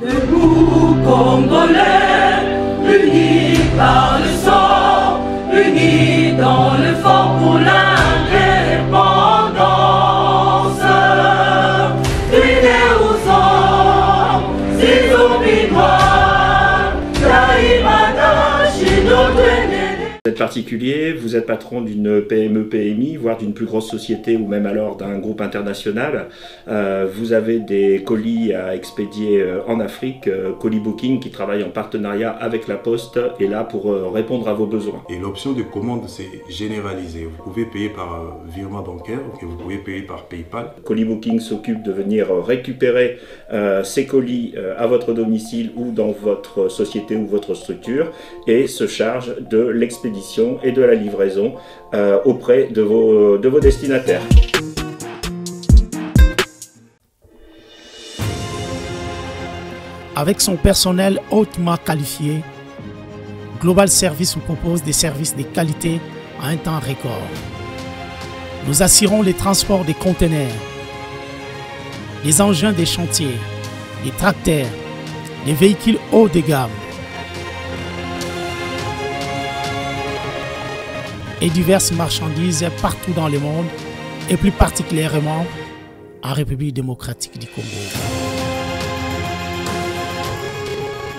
Debout, Congolais, unis par le sang, unis dans le fort pour l'indépendance. Unis aux hommes, si oublie-moi, Taïmada, chez notre aîné. Vous êtes particulier, vous êtes patron d'une PME-PMI, voire d'une plus grosse société ou même alors d'un groupe international. Vous avez des colis à expédier en Afrique. Colibooking, qui travaille en partenariat avec La Poste, est là pour répondre à vos besoins. Et l'option de commande, c'est généralisé. Vous pouvez payer par virement bancaire et vous pouvez payer par PayPal. Colibooking s'occupe de venir récupérer ces colis à votre domicile ou dans votre société ou votre structure et se charge de l'expédition et de la livraison auprès de vos destinataires. Avec son personnel hautement qualifié, Global Service vous propose des services de qualité à un temps record. Nous assurons les transports des conteneurs, les engins des chantiers, les tracteurs, les véhicules haut de gamme et diverses marchandises partout dans le monde et plus particulièrement en République démocratique du Congo.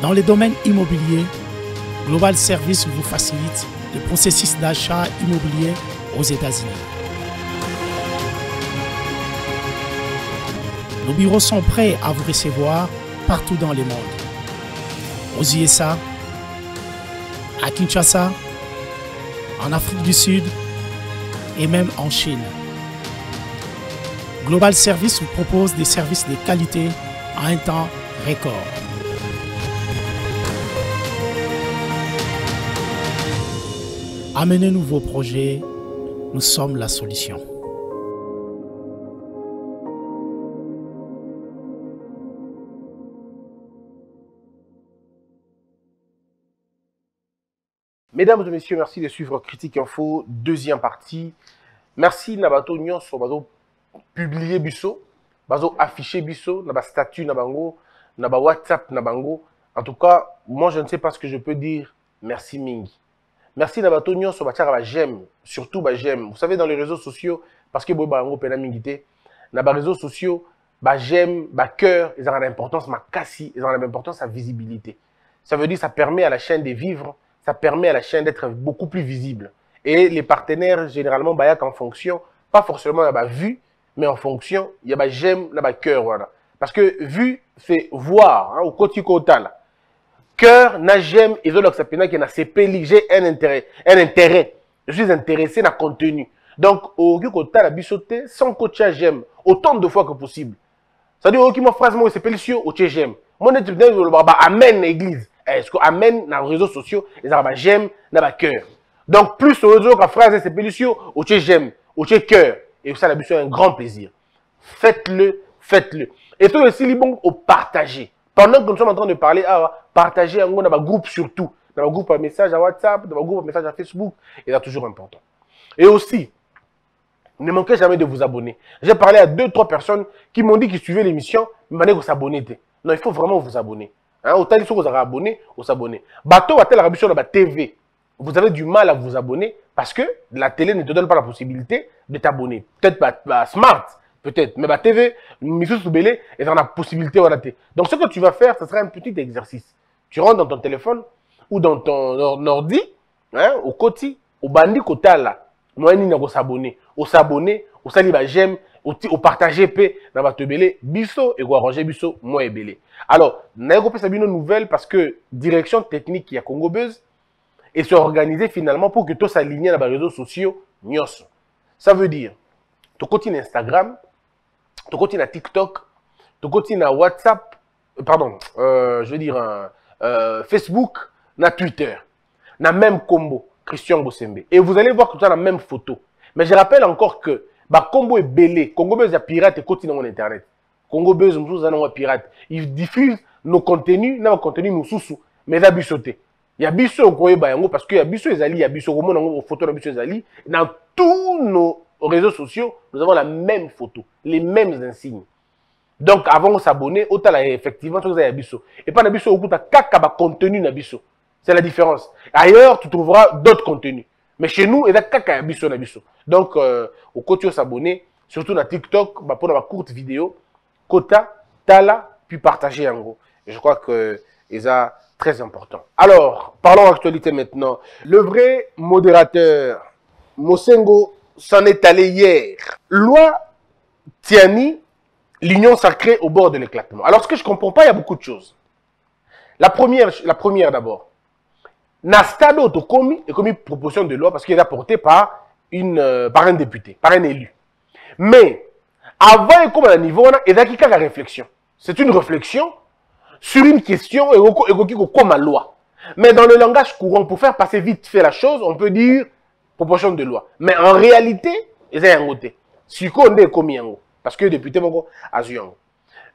Dans le domaine immobilier, Global Service vous facilite le processus d'achat immobilier aux États-Unis. Nos bureaux sont prêts à vous recevoir partout dans le monde. Aux USA, à Kinshasa, en Afrique du Sud et même en Chine. Global Service vous propose des services de qualité à un temps record. Amenez-nous vos projets, nous sommes la solution. Mesdames et messieurs, merci de suivre Critique Info, deuxième partie. Merci Nabato Nyon, bazo publié Busso, bazo affiché Busso, naba statut Nabango, naba WhatsApp Nabango. En tout cas, moi je ne sais pas ce que je peux dire. Merci Mingi. Merci Nabato Nyon, j'aime, surtout j'aime. Vous savez, dans les réseaux sociaux, parce que Bobango pena mingité, dans les réseaux sociaux, j'aime, cœur, ils ont l'importance, ma cassie, ils ont l'importance à visibilité. Ça veut dire ça permet à la chaîne de vivre. Ça permet à la chaîne d'être beaucoup plus visible. Et les partenaires, généralement, il y a en fonction, pas forcément la vue, mais en fonction, il y a j'aime, la cœur. Voilà. Parce que vue, c'est voir, hein, au côté total. Cœur, na j'aime, et donc ça peut être CP, j'ai un intérêt. Je suis intéressé dans le contenu. Donc, au côté la bisoté, sans coach j'aime, autant de fois que possible. Ça veut dire, ok, ma phrase, moi, c'est sur au j'aime. Mon étude, je le amène l'église. Est-ce qu'on amène dans les réseaux sociaux et ça va j'aime dans le cœur. Donc plus aux autres phrases c'est pétition au chez j'aime au chez cœur et ça c'est un grand plaisir. Faites-le, faites-le. Et tout aussi bon au partager. Pendant que nous sommes en train de parler partager dans un groupe surtout, dans un groupe à message à WhatsApp, dans un groupe à message à Facebook et c'est toujours important. Et aussi ne manquez jamais de vous abonner. J'ai parlé à 2-3 personnes qui m'ont dit qu'ils suivaient l'émission mais maintenant vous s'abonnez. Non, il faut vraiment vous abonner. Hein, autant que vous avez abonné, vous s'abonner. Bateau va telle rabition la TV. Vous avez du mal à vous abonner parce que la télé ne te donne pas la possibilité de t'abonner. Peut-être pas smart, peut-être, mais la TV, Monsieur Soubélé, elle a la possibilité de rater. Donc ce que tu vas faire, ce sera un petit exercice. Tu rentres dans ton téléphone ou dans ton ordi, hein, au côté, au bandit côté là, moi ni n'ego s'abonner, au s'abonner, au saliba j'aime. Au partager P, dans votre belé, bisso et arranger bisso, moi et belé. Alors, nous avons fait une nouvelle parce que direction technique qui a Congo-Buzz et se organiser finalement pour que tout s'aligne dans les réseaux sociaux. Ça veut dire, tu continues Instagram, tu continues TikTok, tu continues WhatsApp, pardon, je veux dire Facebook, na Twitter, na même combo, Christian Bosembe. Et vous allez voir que tu as la même photo. Mais je rappelle encore que bah, Congo est belé. Congo-Buzz est pirate et continue dans Internet. Congo-Buzz est pirate. Ils diffusent nos contenus, nos sous-sous. Mais ils ont sauté. Il y a des gens parce qu'il y a des gens qui ont des photos. Dans tous nos réseaux sociaux, nous avons la même photo, les mêmes insignes. Donc avant de s'abonner, autant effectivement tout ça est biso. Et pas biso au kaka contenu na biso. C'est la différence. Ailleurs, tu trouveras d'autres contenus. Mais chez nous, il y a kaka biso na biso. Donc au côté s'abonner, surtout na TikTok, bah, pour la courte vidéo, quota, tala, puis partager en gros. Et je crois que ça très important. Alors, parlons actualité maintenant. Le vrai modérateur Mosengo s'en est allé hier. Loi Tshiani, l'union sacrée au bord de l'éclatement. Alors, ce que je ne comprends pas, il y a beaucoup de choses. La première d'abord. Nastado Tokomi est commis proposition de loi parce qu'elle est apportée par, un député, par un élu. Mais, avant, comme à niveau, il y a la réflexion. C'est une réflexion sur une question et comme loi. Mais dans le langage courant, pour faire passer vite fait la chose, on peut dire proposition de loi. Mais en réalité, ils ont un côté. Si on est commis en haut. Parce que les députés vont à Zuyang.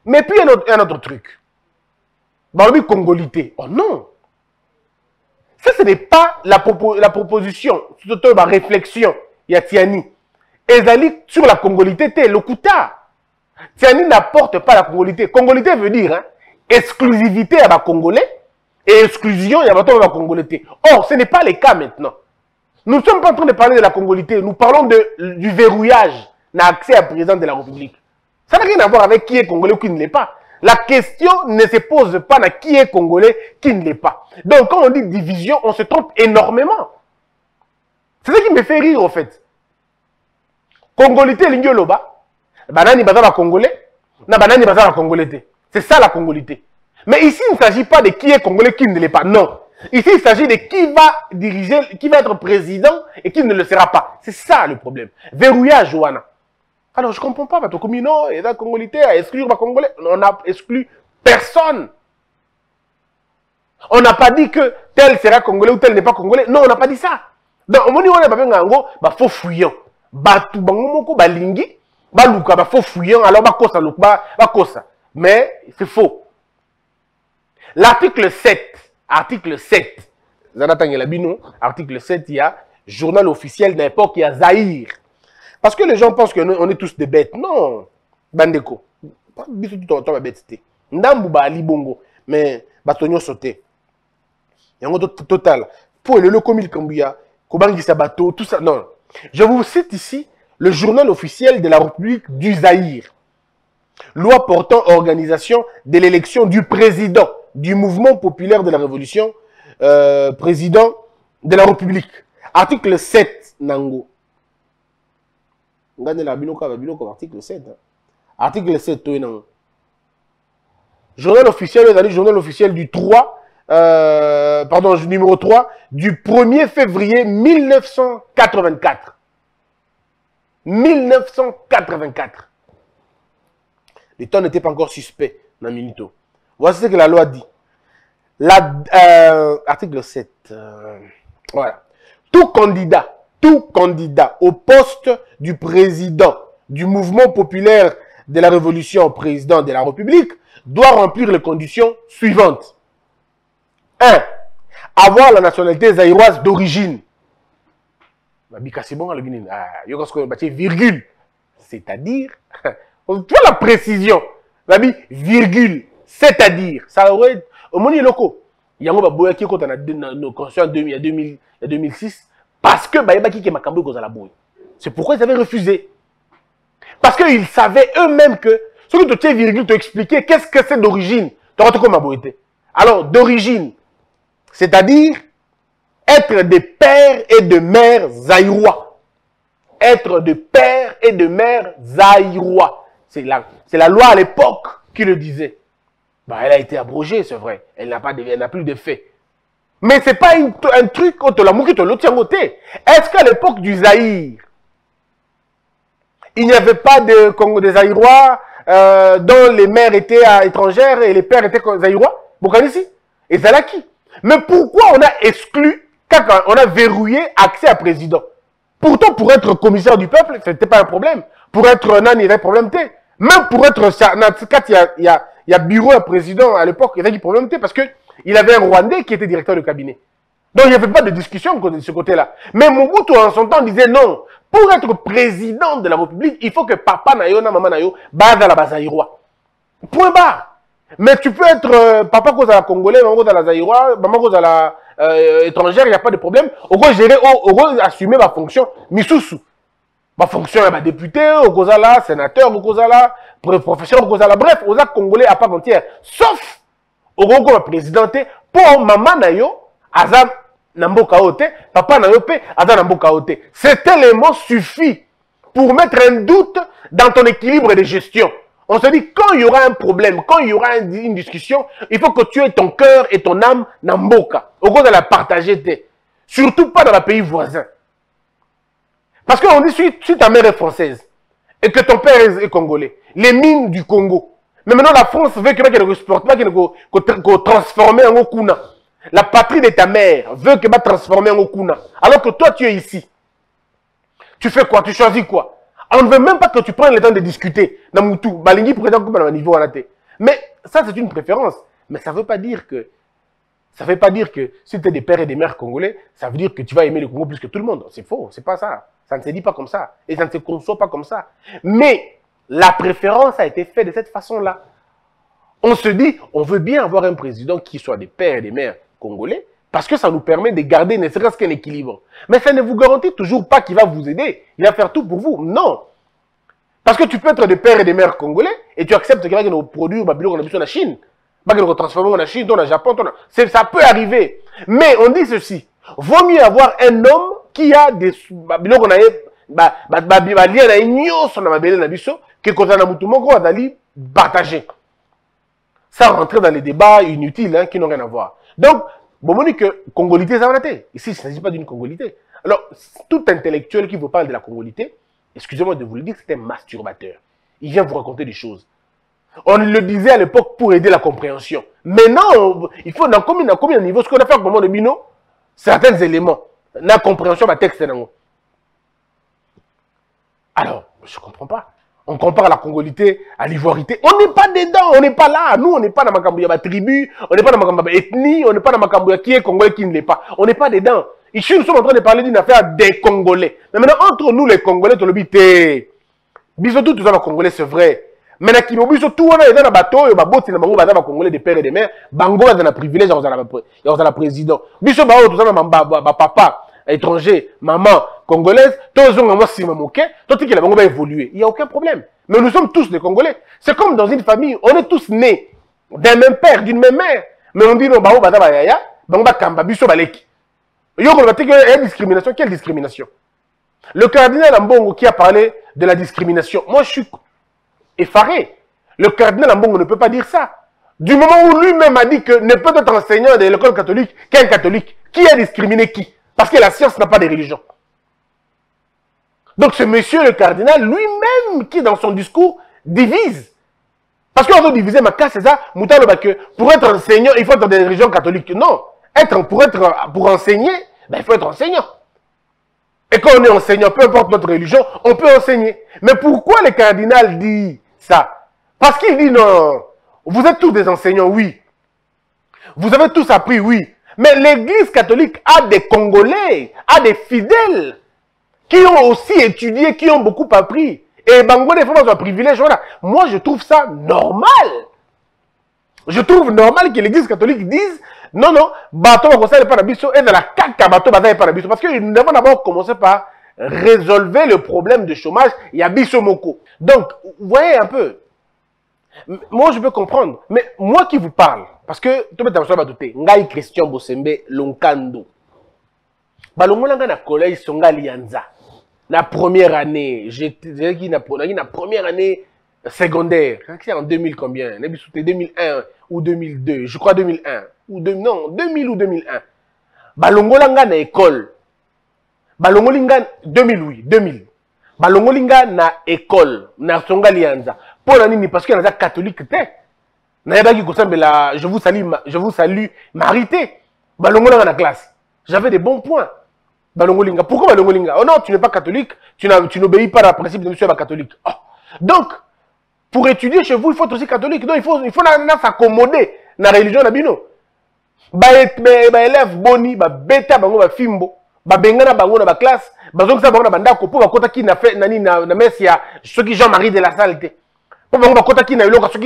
Mais puis un autre truc. Barbi Congolité. Oh non! Ça, ce n'est pas la proposition. C'est surtout ma réflexion. Il y a Tshiani. Ils allient sur la Congolité, t'es le Kouta. Tshiani n'apporte pas la Congolité. Congolité veut dire, hein, exclusivité à la Congolais et exclusion à la Congolité. Or, ce n'est pas le cas maintenant. Nous ne sommes pas en train de parler de la Congolité. Nous parlons du verrouillage n'a accès à président de la République. Ça n'a rien à voir avec qui est Congolais ou qui ne l'est pas. La question ne se pose pas à qui est Congolais, qui ne l'est pas. Donc, quand on dit division, on se trompe énormément. C'est ça qui me fait rire, en fait. Congolité, l'ingyo loba. Banani bazar la Congolais. Na banani bazar la Congolité. C'est ça la Congolité. Mais ici, il ne s'agit pas de qui est Congolais, qui ne l'est pas. Non. Ici, il s'agit de qui va diriger, qui va être président et qui ne le sera pas. C'est ça le problème. Verrouillage, Johanna. Alors, je ne comprends pas, parce que non, il y a des Congolais, exclure les Congolais. On n'a exclu personne. On n'a pas dit que tel sera Congolais ou tel n'est pas Congolais. Non, on n'a pas dit ça. Donc, on n'a pas dit qu'il faut fouillant. Il faut fouillant, alors il faut. Mais c'est faux. L'article 7, article 7, il y a journal officiel d'un époque, il y a Zaïre. Parce que les gens pensent qu'on est tous des bêtes. Non. Bandeko. Pas du tout la bêteté. Ndambouba ali bongo. Mais, batonio sauté. Il y a un autre total. Pour le locomil Kambuya, Kobangi Sabato, tout ça. Non. Je vous cite ici le journal officiel de la République du Zaïre. Loi portant organisation de l'élection du président du mouvement populaire de la Révolution, président de la République. Article 7, Nango. Regardez l'article 7. Article 7, journal officiel, regardez le journal officiel du numéro 3, du 1er février 1984. 1984. Les temps n'étaient pas encore suspects dans Muguto. Voici ce que la loi dit. Article 7. Voilà. Tout candidat au poste du président du mouvement populaire de la Révolution, président de la République, doit remplir les conditions suivantes. 1. Avoir la nationalité zaïroise d'origine. C'est-à-dire, tu vois la précision, virgule, c'est-à-dire, ça aurait... Au moins, il y a un conscient en 2006, parce que c'est pourquoi ils avaient refusé. Parce qu'ils savaient eux-mêmes que ce que tu as virgule te expliquer qu'est-ce que c'est d'origine. Alors, d'origine, c'est-à-dire être de père et de mère zaïrois. Être de père et de mère zaïrois. C'est la loi à l'époque qui le disait. Bah, elle a été abrogée, c'est vrai. Elle n'a plus de fait. Mais ce n'est pas un truc où tu l'as mouqué, tu l'as tient côté. Est-ce qu'à l'époque du Zaïre, il n'y avait pas de Congo des Zaïrois dont les mères étaient étrangères et les pères étaient Zaïrois? Pourquoi ici? Et ça l'a qui? Mais pourquoi on a exclu, on a verrouillé accès à président? Pourtant, pour être commissaire du peuple, ce n'était pas un problème. Pour être nan, il n'y avait problème. Même pour être il y a bureau à président à l'époque, il n'y avait pas de problème parce que il avait un Rwandais qui était directeur de cabinet. Donc, il n'y avait pas de discussion de ce côté-là. Mais Muguto, en son temps, disait non. Pour être président de la République, il faut que papa nayo na maman nayo bada la bazaïrois. Point bas. Mais tu peux être papa cause à la Congolais, maman cause à la Zaïrois, maman cause à la étrangère, il n'y a pas de problème. On peut gérer, on peut assumer ma fonction. Missoussou. Ma fonction, ma député, on cause à la sénateur, on cause à la professeur, on cause à la bref, on a Congolais à part entière. Sauf, on a présidenté pour maman nayo, azam nambo kaote, papa nayo pe, azam nambo kaote. Cet élément suffit pour mettre un doute dans ton équilibre de gestion. On se dit, quand il y aura un problème, quand il y aura une discussion, il faut que tu aies ton cœur et ton âme dans Mboka. Au gros, de la partager. Surtout pas dans le pays voisin. Parce qu'on dit, si ta mère est française et que ton père est congolais, les mines du Congo. Mais maintenant, la France veut que transformer en Okuna. La patrie de ta mère veut que va transformer en Okuna. Alors que toi, tu es ici. Tu fais quoi? Tu choisis quoi? On ne veut même pas que tu prennes le temps de discuter. Namoutou, Balingi présente comme à un niveau à la tête. Mais ça, c'est une préférence. Mais ça ne veut pas dire que... Ça ne veut pas dire que si tu es des pères et des mères congolais, ça veut dire que tu vas aimer le Congo plus que tout le monde. C'est faux, c'est pas ça. Ça ne se dit pas comme ça. Et ça ne se conçoit pas comme ça. Mais la préférence a été faite de cette façon-là. On se dit, on veut bien avoir un président qui soit des pères et des mères congolais parce que ça nous permet de garder ne serait-ce qu'un équilibre. Mais ça ne vous garantit toujours pas qu'il va vous aider. Il va faire tout pour vous. Non. Parce que tu peux être des pères et des mères congolais et tu acceptes qu'il va nous produire en Chine. Qu'il nous transforme en Chine, dans le Japon. Ça peut arriver. Mais on dit ceci. Vaut mieux avoir un homme qui a des... que quand on a partagé. Ça rentrer dans les débats inutiles hein, qui n'ont rien à voir. Donc, bon, on dit que Congolité, ça va rater. Ici, il ne s'agit pas d'une Congolité. Alors, tout intellectuel qui vous parle de la Congolité, excusez-moi de vous le dire, c'est un masturbateur. Il vient vous raconter des choses. On le disait à l'époque pour aider la compréhension. Maintenant, il faut, dans combien de niveaux, ce qu'on a fait au moment de Bino, certains éléments, la compréhension, ma texte, alors, je ne comprends pas. On compare la Congolité à l'Ivoirité. On n'est pas dedans, on n'est pas là. Nous, on n'est pas dans Makambouya tribu, on n'est pas dans Makambouya ethnie, on n'est pas dans Makambouya qui est Congolais qui ne l'est pas. On n'est pas dedans. Ici, nous sommes en train de parler d'une affaire des Congolais. Mais maintenant, entre nous, les Congolais, on le dit, bisotou, tout ça, les Congolais, c'est vrai. Maintenant, qui m'oblige, tout on a dans la bateau, et babot, c'est le Mangou, Bazaba, Congolais, des pères et des mères, Bango, dans la privilège, on a la président. Biso, Bao, tout ça, ma papa, étranger, maman, congolaise, tous les gens, si maman, ok, tout ce qui va évoluer. Il n'y a aucun problème. Mais nous sommes tous des Congolais. C'est comme dans une famille, on est tous nés d'un même père, d'une même mère. Mais on dit, non, Bao, Bazaba, Yaya, Bango, Kamba, Biso, Baleki. Il y a une discrimination. Quelle discrimination? Le cardinal Ambongo qui a parlé de la discrimination. Moi, je suis effaré. Le cardinal Ambongo ne peut pas dire ça. Du moment où lui-même a dit que ne peut être enseignant de l'école catholique qu'un catholique, qui a discriminé qui? Parce que la science n'a pas de religion. Donc, ce monsieur, le cardinal, lui-même, qui dans son discours, divise. Parce qu'on veut diviser ma casse, c'est ça, pour être enseignant, il faut être dans des religions catholiques. Non. Pour enseigner, ben, il faut être enseignant. Et quand on est enseignant, peu importe notre religion, on peut enseigner. Mais pourquoi le cardinal dit ça? Parce qu'il dit non, vous êtes tous des enseignants, oui. Vous avez tous appris, oui. Mais l'église catholique a des Congolais, a des fidèles qui ont aussi étudié, qui ont beaucoup appris. Et Bango, des fois, dans un privilège, voilà. Moi, je trouve ça normal. Je trouve normal que l'église catholique dise non, non, bateau conseil pas biso et dans la caca bateau bataille pas biso parce que nous devons d'abord commencer par résolver le problème de chômage et à biso moko. Donc, vous voyez un peu. Moi, je peux comprendre, mais moi qui vous parle parce que tout le monde va douter. Ngai Christian Bosembe Lonkando. Balongola nga na collège songa lianza. La première année, j'étais qui na première année secondaire, c'est en 2000 combien? C'était 2001 ou 2002, je crois 2001. Ou de, non, 2000 ou 2001. Balongolinga na école. Balongolinga 2000 oui, 2000. Balongolinga na école, na songalianza. Pour la nini parce que na catholique té. Na yabaki kosambela je vous salue marité. Balongolinga na classe. J'avais des bons points. Balongolinga, pourquoi Balongolinga? Oh non, tu n'es pas catholique, tu n'obéis pas à la principe de monsieur pas catholique. Oh. Donc pour étudier chez vous, il faut être aussi catholique. Donc, il faut s'accommoder dans la religion. Ba élève boni, ba bêta, ba fimbo, ba bengana, ba classe, ba zonga, ba ndako, ba kota ki na fait, na messe, ya, ceux qui Jean-Marie de la Salle.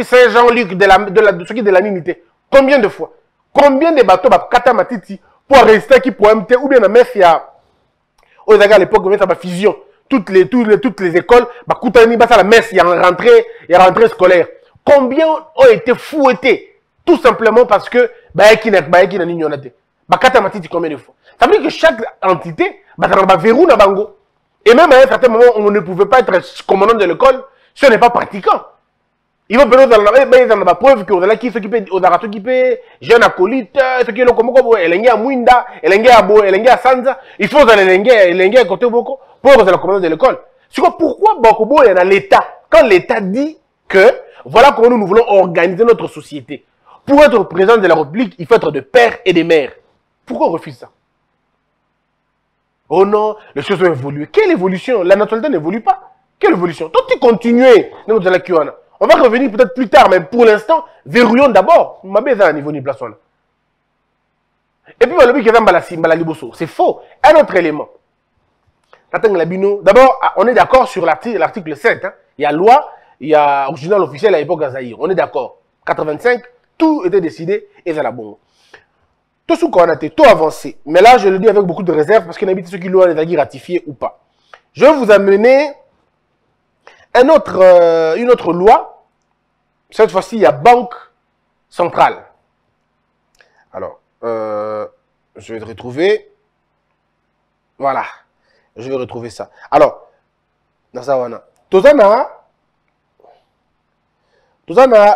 Saint-Jean-Luc de la Mimité. Combien de fois? Combien de bateaux katamatiti pour rester qui pour MT ou bien la MEF à l'époque on avait fusion toutes les écoles koutani basa la messe il y a rentrée scolaire. Combien ont été fouettés tout simplement parce que qui n'a ni yonate. Katamatiti combien de fois? Ça veut dire que chaque entité a verrou na bango. Et même à un certain moment on ne pouvait pas être commandant de l'école, ce n'est pas pratiquant. Ils vont peut-être dans la preuve que aux arabes qui paient jeunes acolytes, ceux qui l'ont comme quoi, elengia Mwinda, elengia Abo, elengia Sanza, il faut dans elengia côté Boko pour dans la commandante de l'école. C'est quoi pourquoi Bokobo est dans l'État quand l'État dit que voilà comment nous voulons organiser notre société. Pour être président de la République, il faut être de père et de mère. Pourquoi on refuse ça? Oh non, les choses ont évolué. Quelle évolution? La nationalité n'évolue pas. Quelle évolution? Toi tu continues dans la Kiwana. On va revenir peut-être plus tard, mais pour l'instant, verrouillons d'abord. Et puis, c'est faux. Un autre élément. D'abord, on est d'accord sur l'article 7. Hein. Il y a loi, il y a original officiel à l'époque à Zaïre. On est d'accord. 85, tout était décidé et ça l'a bon. Tout ce qu'on a été, tout avancé. Mais là, je le dis avec beaucoup de réserve parce qu'il habite ceux qui l'ont ratifié ou pas. Je vais vous amener une autre loi. Cette fois-ci, il y a Banque Centrale. Alors, je vais retrouver. Voilà. Je vais retrouver ça. Alors, Nasawana. Tozana,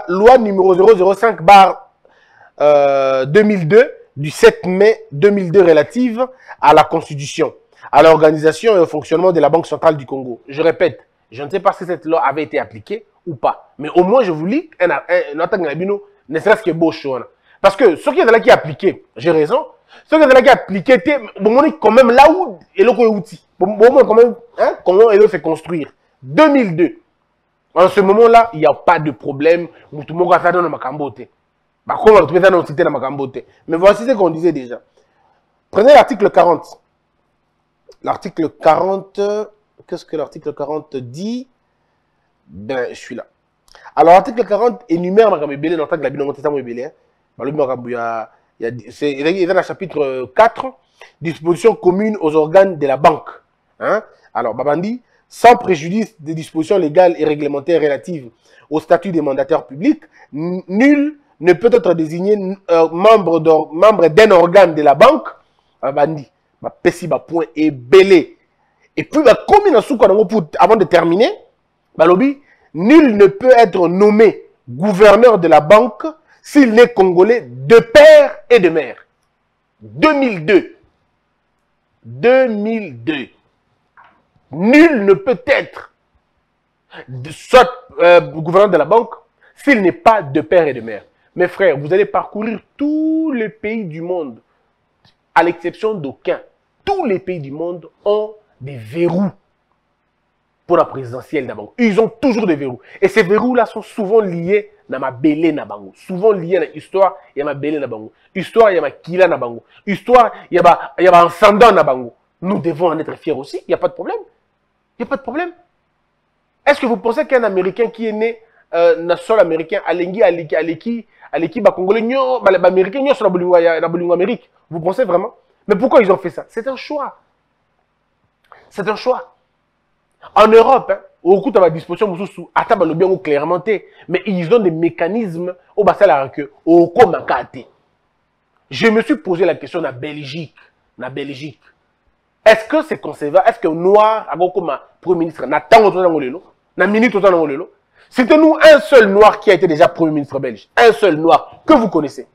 loi numéro 005/2002 du 7 mai 2002 relative à la Constitution, à l'organisation et au fonctionnement de la Banque Centrale du Congo. Je répète. Je ne sais pas si cette loi avait été appliquée ou pas. Mais au moins, je vous lis, ne serait-ce que beau chose. Parce que ceux qui est là qui appliqué, j'ai raison. Ceux qui est là qui appliqué, c'est quand même là où est l'outil. Au moins, quand même, hein, comment elle fait construire. 2002. En ce moment-là, il n'y a pas de problème. Mais voici ce qu'on disait déjà. Prenez l'article 40. L'article 40. Qu'est-ce que l'article 40 dit? Ben, je suis là. Alors, l'article 40 énumère, il y a un chapitre 4, dispositions communes aux organes de la banque. Hein? Alors, Babandi, sans préjudice des dispositions légales et réglementaires relatives au statut des mandataires publics, nul ne peut être désigné membre d'un organe de la banque. Babandi, point et belé. Et puis, comme il y a avant de terminer, nul ne peut être nommé gouverneur de la banque s'il n'est congolais de père et de mère. 2002. Nul ne peut être soit gouverneur de la banque s'il n'est pas de père et de mère. Mes frères, vous allez parcourir tous les pays du monde, à l'exception d'aucun. Tous les pays du monde ont des verrous pour la présidentielle d'abord. Ils ont toujours des verrous. Et ces verrous-là sont souvent liés à ma belé nabango. Souvent liés à l'histoire, il y a ma belé nabango. Histoire, il y a ma kila nabango. Histoire, il y a ma encendan nabango. Nous devons en être fiers aussi. Il n'y a pas de problème. Il n'y a pas de problème. Est-ce que vous pensez qu'un Américain qui est né, un seul Américain, Aleki, Congolais, Américain, Nyo, sur la Bolivie Amérique? Vous pensez vraiment? Mais pourquoi ils ont fait ça? C'est un choix. C'est un choix. En Europe, au coût de la disposition, clairement, mais ils ont des mécanismes au bas salaire que au comakate. Je me suis posé la question la Belgique. Est-ce que c'est conservateur? Est-ce que noir a comme premier ministre n'attend autant d'angolelo, n'a minute autant d'angolelo? C'était nous un seul noir qui a été déjà premier ministre belge, un seul noir que vous connaissez.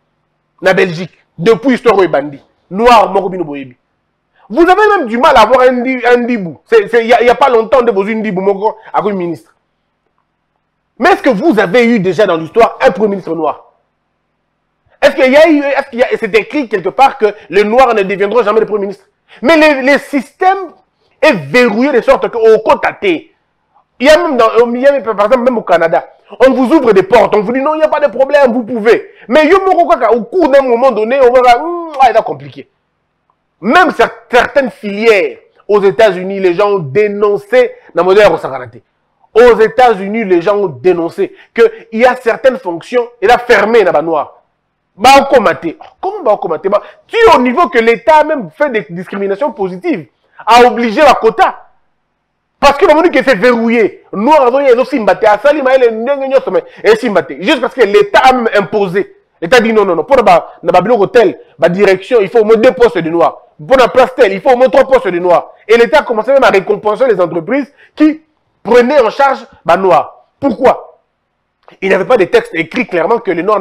La Belgique depuis histoire et bandit, noir Morobino Boyebi. Vous avez même du mal à avoir un dibou. Il n'y a pas longtemps de vos une dibou, mon grand, à un ministre. Mais est-ce que vous avez eu déjà dans l'histoire un premier ministre noir? Est-ce qu'il y a eu, c'est écrit quelque part que les noirs ne deviendront jamais les premiers ministres? Mais le système est verrouillé de sorte qu'au côté, il y a même, par exemple, même au Canada, on vous ouvre des portes, on vous dit non, il n'y a pas de problème, vous pouvez. Mais il y a au cours d'un moment donné, on va dire, c'est compliqué. Même certaines filières aux États-Unis, les gens ont dénoncé la modèle au Sakarate. Aux États-Unis, les gens ont dénoncé qu'il y a certaines fonctions, et là, fermées, là-bas, noir. Comment combattre? Tu es au niveau que l'État a même fait des discriminations positives, a obligé la quota. Parce que le monde qui s'est verrouillé, nous avons aussi battu à Salim, juste parce que l'État a même imposé. L'État dit non, non, non, pour le bureau tel, la direction, il faut au moins 2 postes de noirs. Pour la place telle, il faut au moins 3 postes de noirs. Et l'État a commencé même à récompenser les entreprises qui prenaient en charge les noirs. Pourquoi? Il n'y avait pas de texte écrit clairement que les Noirs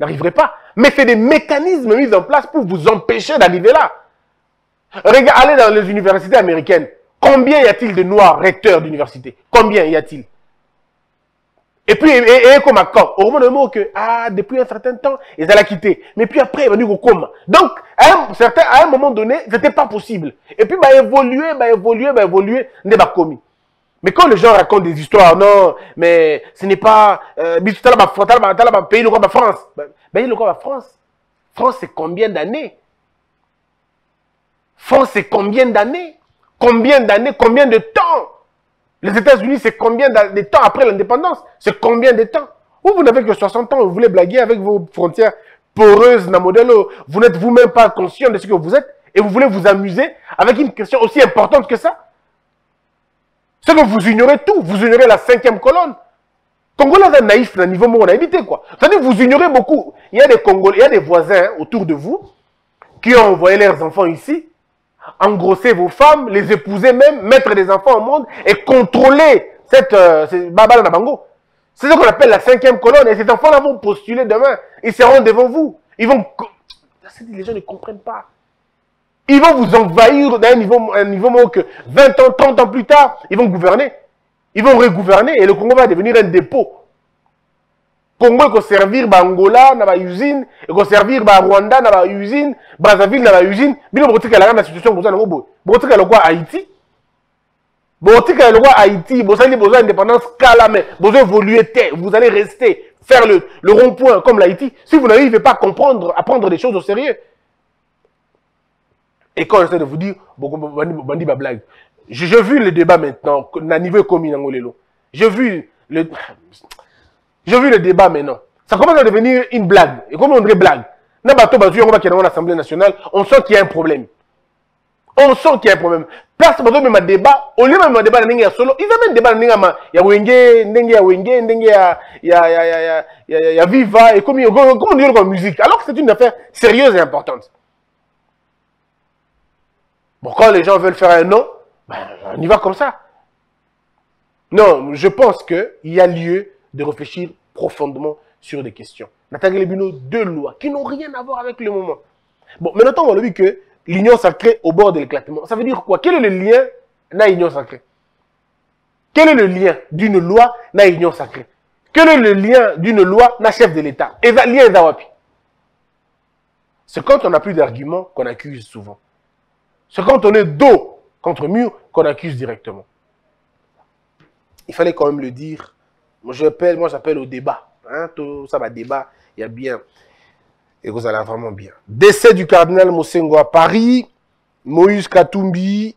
n'arriveraient pas. Mais c'est des mécanismes mis en place pour vous empêcher d'arriver là. Regardez, allez dans les universités américaines. Combien y a-t-il de Noirs recteurs d'université? Combien y a-t-il? Et puis, comme à quand? Au moment de mot que, ah, depuis un certain temps, ils allaient quitter. Mais puis après, ils vont dire comment? Donc, à un moment donné, ce n'était pas possible. Et puis, évoluer, n'est pas commis. Mais quand les gens racontent des histoires, non, mais ce n'est pas... Pays le roi de France. Pays le roi de France. France, c'est combien d'années? France, c'est combien d'années? Combien de temps? Les États-Unis, c'est combien de temps après l'indépendance? C'est combien de temps? Vous n'avez que 60 ans, vous voulez blaguer avec vos frontières poreuses, vous n'êtes vous-même pas conscient de ce que vous êtes et vous voulez vous amuser avec une question aussi importante que ça? C'est que vous ignorez tout. Vous ignorez la 5e colonne. Congolais sont naïfs à niveau où on a habité, quoi. C'est-à-dire que vous ignorez beaucoup. Il y a des Congolais, il y a des voisins autour de vous qui ont envoyé leurs enfants ici, engrosser vos femmes, les épouser même, mettre des enfants au monde et contrôler cette... C'est ce qu'on appelle la 5e colonne. Et ces enfants-là vont postuler demain. Ils seront devant vous. Ils vont... Les gens ne comprennent pas. Ils vont vous envahir d'un niveau que 20 ans, 30 ans plus tard, ils vont gouverner. Ils vont regouverner et le Congo va devenir un dépôt. Le Congo va servir à Angola, à l'usine, il va servir à Rwanda, à l'usine, Brazzaville, à l'usine. Mais on va dire qu'il y a une situation qui est Haïti. Vous avez besoin d'indépendance, vous évoluez, vous allez rester, faire le rond-point comme l'Haïti. Si vous n'arrivez pas à comprendre, à prendre les choses au sérieux. Et quand j'essaie de vous dire, bandit ma blague. J'ai vu le débat maintenant, à niveau commun en Angolelo. J'ai vu le débat maintenant. Ça commence à devenir une blague. Et comme on dirait blague, Nabato Nyon, on va qu'il y a dans l'Assemblée nationale, on sent qu'il y a un problème. Place Bazo même un débat, au lieu même un débat de solo, ils amènent un débat de Wenge, Viva, et comme on dit comme musique, alors que c'est une affaire sérieuse et importante. Bon, quand les gens veulent faire un nom, ben, on y va comme ça. Non, je pense qu'il y a lieu de réfléchir profondément sur des questions. Nathalie Lebino, 2 lois qui n'ont rien à voir avec le moment. Bon, mais notons, on a vu que l'union sacrée au bord de l'éclatement. Ça veut dire quoi? Quel est le lien dans l'union sacrée? Quel est le lien d'une loi dans l'union sacrée? Quel est le lien d'une loi dans le chef de l'État? Et le lien d'Awapi. C'est quand on n'a plus d'arguments qu'on accuse souvent. C'est quand on est dos contre mur qu'on accuse directement. Il fallait quand même le dire. Moi, j'appelle au débat. Hein, tout ça va débat. Il y a bien. Et vous allez vraiment bien. Décès du cardinal Mosengo à Paris. Moïse Katumbi.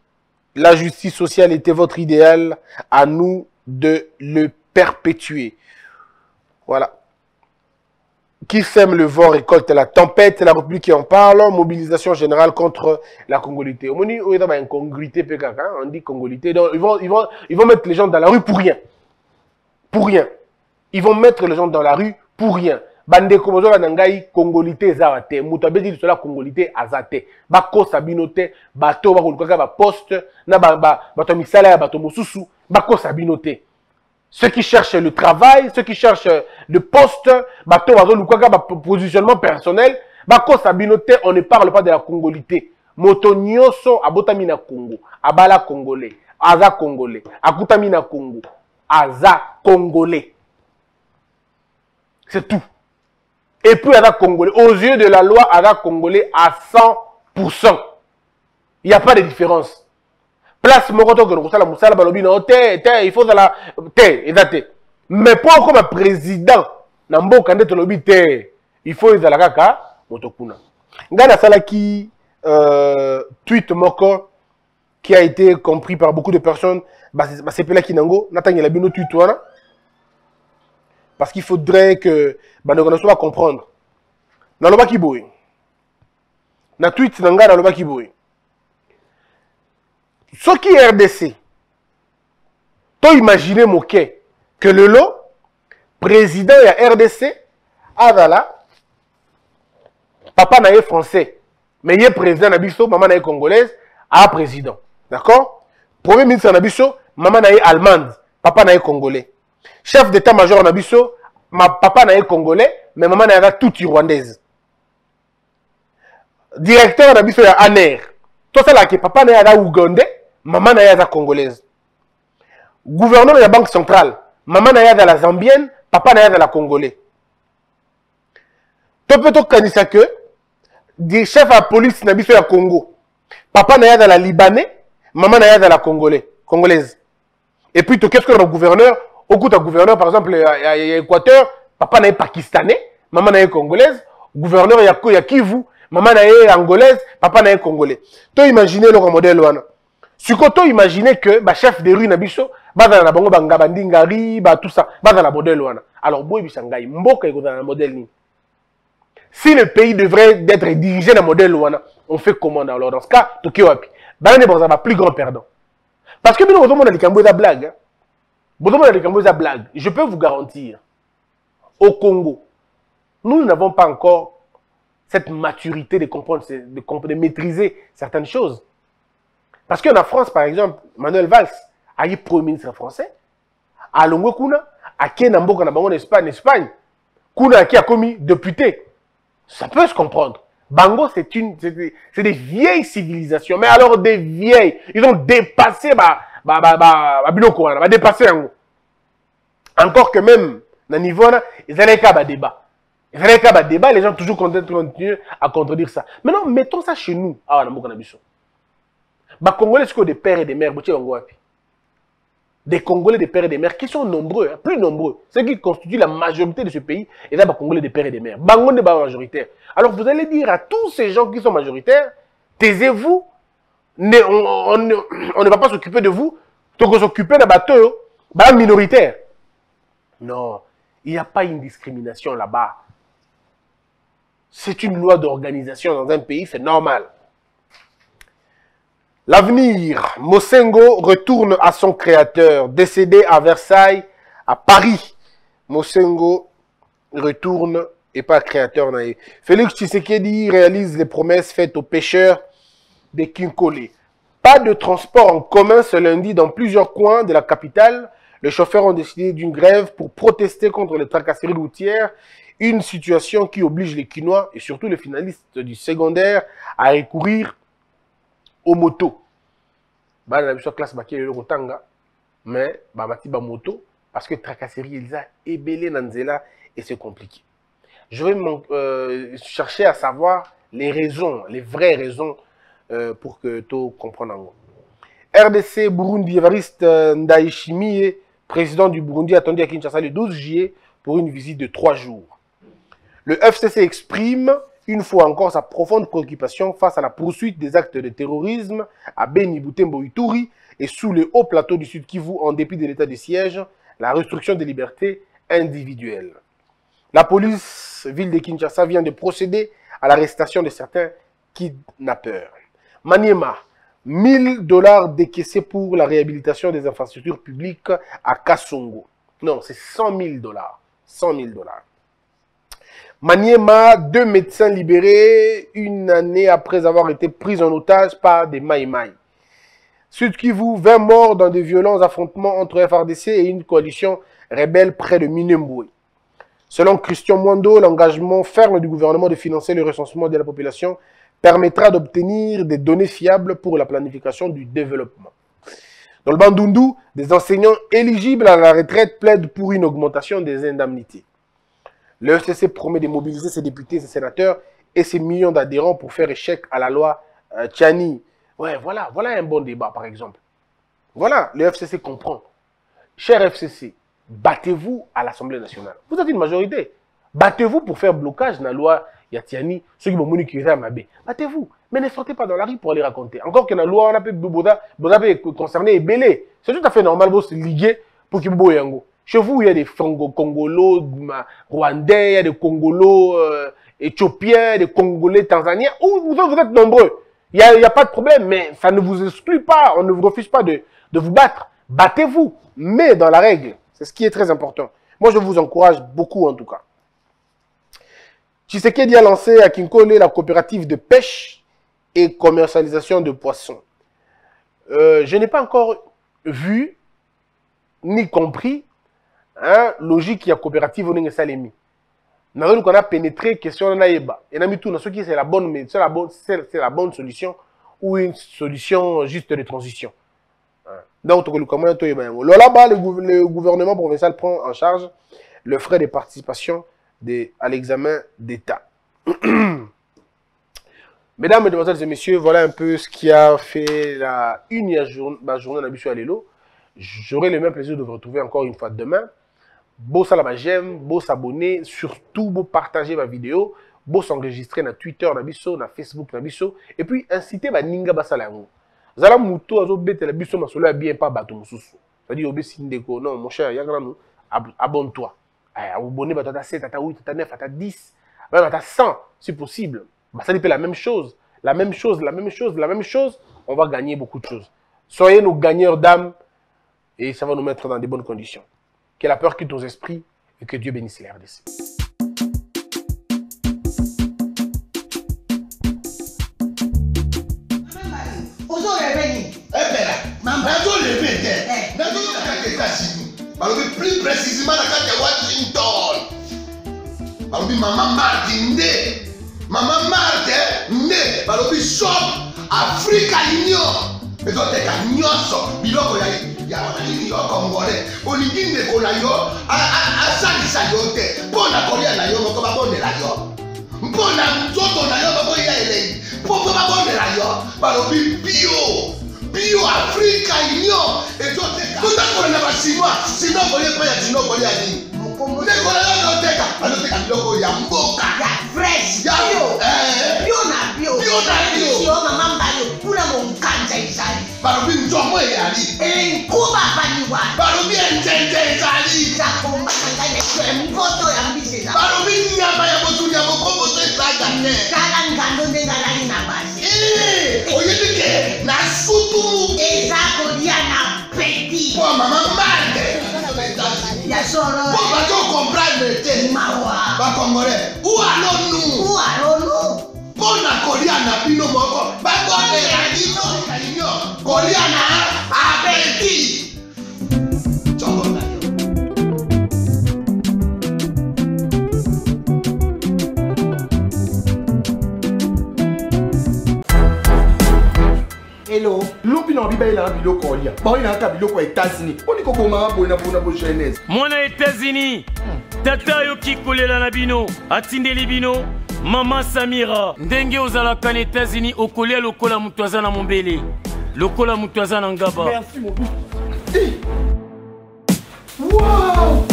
La justice sociale était votre idéal. À nous de le perpétuer. Voilà. Qui sème le vent récolte la tempête, la République qui en parle, mobilisation générale contre la Congolité. On dit Congolité, donc ils vont mettre les gens dans la rue pour rien. Ils vont mettre les gens dans la rue pour rien. Bande komozola nangai Congolité zawate, mutabedi de cela Congolité azate. Bako sabinote, bato bakolukaka ba poste, na ba bato misala ya bato mosusu, bako sabinote. Ceux qui cherchent le travail, ceux qui cherchent le poste, positionnement personnel, on ne parle pas de la Congolité. Motonyoso abotamina Congo, abala Congolais, akutamina Congo, aza Congolais. C'est tout. Et puis aza Congolais, aux yeux de la loi, aza Congolais à 100%. Il n'y a pas de différence. Place Moroto que la Moussala Balobino, il faut la mais pas comme président, Nambo Kandé Tolobi, il faut les alakaka, Motokuna. Gana Salaki, tweet Moko, qui a été compris par beaucoup de personnes Parce qu'il faudrait que nous soyons comprendre. Dans le bas qui bouille. Dans tweet dans le bas qui bouille. Ce qui est RDC. Toi imaginez que le lot président de la RDC Adala papa naïe français mais il est président nabisso maman naïe congolaise à président. D'accord? Premier ministre nabisso maman naïe allemande, papa naïe congolais. Chef d'état-major nabisso ma papa naïe congolais mais maman naïe toute rwandaise. Directeur nabisso ya ANER. Tout ça là que papa naïe à ougandais, maman naïe à congolaise. Gouverneur de la banque centrale, maman naïe à la zambienne, papa naïe à la congolais. Tu peux te candidat que des chefs à police n'habitent pas au Congo. Papa n'aille dans la Libanais, maman n'aille dans la Congolaise. Et puis tu qu'est-ce que le gouverneur, au coup de gouverneur par exemple à Équateur, papa n'aille pakistanais, maman n'aille congolaise. Gouverneur il y a Kivu, maman n'aille angolaise, papa n'aille congolais. Tu imagines le modèle là. Si tu imagines que bah chef de rue n'habito, bah dans la Bango Bangabandingari, bah tout ça, bah dans la modèle là. Alors boy bisangai, mboka dans la modèle ni. Si le pays devrait être dirigé dans le modèle Louana, on fait comment alors dans ce cas, Tokyoapi. Ben on est plus grand perdant. Parce que nous avons des Cambodges à blague. Nous avons des Cambodges à blague. Je peux vous garantir, au Congo, nous n'avons pas encore cette maturité de comprendre, de maîtriser certaines choses. Parce qu'en France, par exemple, Manuel Valls a eu premier ministre français, à Longo Kuna, à Kenambo, en Espagne, Kuna qui a commis député. Ça peut se comprendre. Bango, c'est des vieilles civilisations. Mais alors, des vieilles. Ils ont dépassé encore que même, dans le niveau, ils allaient qu'à débat. Ils allaient qu'à débat, les gens toujours continuent à contredire ça. Maintenant, mettons ça chez nous. Ah, on a beaucoup d'ambition. Les Congolais, c'est des pères et des mères. Des Congolais, des pères et des mères, qui sont nombreux, hein, plus nombreux. Ceux qui constituent la majorité de ce pays, et là, bah, Congolais, des pères et des mères. Bango n'est pas majoritaire. Alors, vous allez dire à tous ces gens qui sont majoritaires, taisez-vous, on ne va pas s'occuper de vous, tant qu'on s'occuper d'un bateau, bah, minoritaire. Non, il n'y a pas une discrimination là-bas. C'est une loi d'organisation dans un pays, c'est normal. L'avenir, Mosengo retourne à son créateur, décédé à Versailles, à Paris. Mosengo retourne et pas créateur. Félix Tshisekedi réalise les promesses faites aux pêcheurs de Kinkole. Pas de transport en commun ce lundi dans plusieurs coins de la capitale. Les chauffeurs ont décidé d'une grève pour protester contre les tracasseries routières. Une situation qui oblige les Kinois et surtout les finalistes du secondaire à recourir aux motos. Bah, la classe maquée le rotanga, mais bah mati ba moto parce que tracasserie ils a ébélé nanzela et c'est compliqué. Je vais chercher à savoir les raisons, les vraies raisons pour que tout comprenne. RDC Burundi, Évariste Ndayishimiye, président du Burundi, attendu à Kinshasa le 12 juillet pour une visite de 3 jours. Le FCC exprime une fois encore sa profonde préoccupation face à la poursuite des actes de terrorisme à Beni, Butembo, Ituri et sous les hauts plateaux du Sud-Kivu en dépit de l'état de siège, la restriction des libertés individuelles. La police ville de Kinshasa vient de procéder à l'arrestation de certains kidnappeurs. Maniema, 1000 $ décaissés pour la réhabilitation des infrastructures publiques à Kassongo. Non, c'est 100 000 $. 100 000 $. Maniema, 2 médecins libérés 1 année après avoir été pris en otage par des maïmaï. Sud-Kivu, 20 morts dans de violents affrontements entre FRDC et une coalition rebelle près de Minemboué. Selon Christian Mwando, l'engagement ferme du gouvernement de financer le recensement de la population permettra d'obtenir des données fiables pour la planification du développement. Dans le Bandundu, des enseignants éligibles à la retraite plaident pour une augmentation des indemnités. Le FCC promet de mobiliser ses députés, ses sénateurs et ses millions d'adhérents pour faire échec à la loi Tshiani. Ouais, voilà un bon débat, par exemple. Voilà, le FCC comprend. Cher FCC, battez-vous à l'Assemblée nationale. Vous avez une majorité. Battez-vous pour faire blocage dans la loi il y a Tshiani, ceux qui m'ont dit qu'ils étaient à Mabé. Battez-vous, mais ne sortez pas dans la rue pour aller raconter. Encore que la loi, on a pu concerner et belé. C'est tout à fait normal de se liguer pour qu'il y ait un. Chez vous, il y a des Congolo, Rwandais, il y a des Congolo, Éthiopiens, des Congolais, Tanzaniens. Vous êtes nombreux. Il n'y a pas de problème, mais ça ne vous exclut pas. On ne vous refuse pas de vous battre. Battez-vous, mais dans la règle. C'est ce qui est très important. Moi, je vous encourage beaucoup, en tout cas. Tshisekedi a lancé à Kinkole la coopérative de pêche et commercialisation de poissons. Je n'ai pas encore vu ni compris hein, logique il y a coopérative au Nenge Salemi. Nous qu'on a pénétré question naïba. Et nous tout dans ce qui c'est la bonne, mais c'est la bonne solution ou une solution juste de transition. Donc le gouvernement provincial prend en charge le frais de participation à l'examen d'État. Mesdames, mesdemoiselles et messieurs, voilà un peu ce qui a fait la une journée d'Abissou Alélo. J'aurai le même plaisir de vous retrouver encore une fois demain. Beau salama j'aime, beau s'abonner, surtout beau partager ma vidéo, beau s'enregistrer dans Twitter d'Abissou, dans Facebook d'Abissou, et puis inciter ma Ninga Basalango. Zala Mouto, Azo Bete, l'Abissou, ma soleil, bien pas Batou Moussou. C'est-à-dire, Obé Sindeko, non, mon cher, Yagranou, abonne-toi. Abonné, tu as 7, tu as 8, tu as 9, tu as 10, tu as 100, si possible. Ça dépend la même chose, la même chose, la même chose, la même chose. On va gagner beaucoup de choses. Soyez nos gagneurs d'âme et ça va nous mettre dans des bonnes conditions. Que la peur quitte nos esprits et que Dieu bénisse les RDC. Plus précisément la carte de Washington. Balobi maman Marthe né, maman Marthe né, balobi shop Africa Union. Mais donc t'es gagnant, biloko ya onani yo Congolais. Olingi ne kola yo, asali sa yo te. Mpona kolia na yo moko babondela yo. Mpona nzoto na yo babo ya elei. Mpo babondela yo, balobi bio. Bio Africa Union et toi on n'a pas chinois sinon on n'est pas y a chinois on y a ni on est on a mboka ya fresh bio bio na bio si on a maman bio pour la monkanja isali barobi njomo yali en kuba baniwa barobi njenje isali za komba kanga ni mpoto ya mbisela barobi nyama ya botu ya bokombo to itaga ne kala ngando ndengala ni nabasi oyebike na sutu ezako dia na petit po mama mande ya solo po ba to comprendre te mawa ba congolais ou alors nous bona kolia na bino moko ba bonne radino kalinyo kolia na apeti. Hello, l'opinion est là, il y a un États-Unis. On est au moment pour une jeunesse. Mon États-Unis, Tata Yoki Kolela Nabino, Atinde Libino, Maman Samira, Ndenge Ozalakan États-Unis, au Kolela, au Kola Moutouazan à Mombele, le Kola Moutouazan à Ngaba. Merci, mon bouche. Waouh!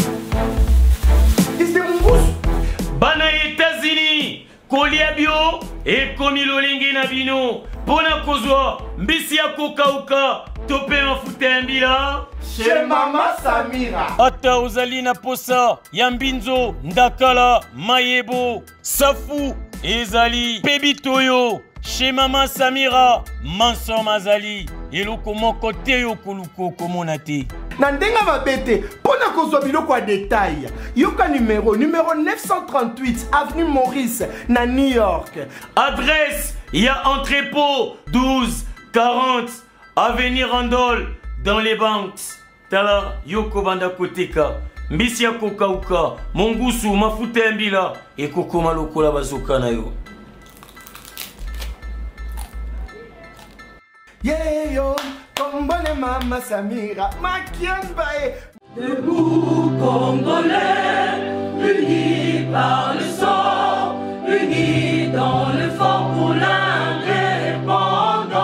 C'est mon bouche? Bana États-Unis, Kolia Bio, et Komi Lolenge Nabino. Bona kozwa mbisi ya kokauka tope mafuta mbila chez Mama Samira ata uzali na posa ya mbinzo ndakala mayebo safu ezali pebitoyo chez Mama Samira manso mazali eloko moko te yo kuluko komona te na ndenga babete pona kozwa biloko ya détail yoka numéro 938 avenue Maurice na New York adresse il y a entrepôt 1240 avenue Randol dans les banques. Tala yoko banda koteka mbisi ya kokauka mongusu mafuta mbila ekokoma lokola bazoka na yo. Yeah yo kombone Mama Samira makiambae debout Congolais unis par le sang unis dans le fort pour l'indépendance.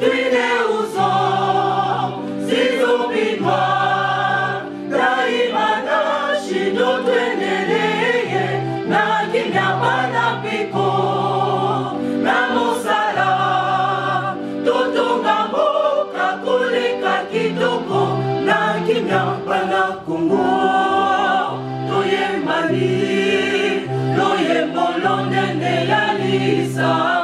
Unis aux hommes, si nous bidons, Taïmada, Chino, Tweneleye, Loye molonde ne yalisa.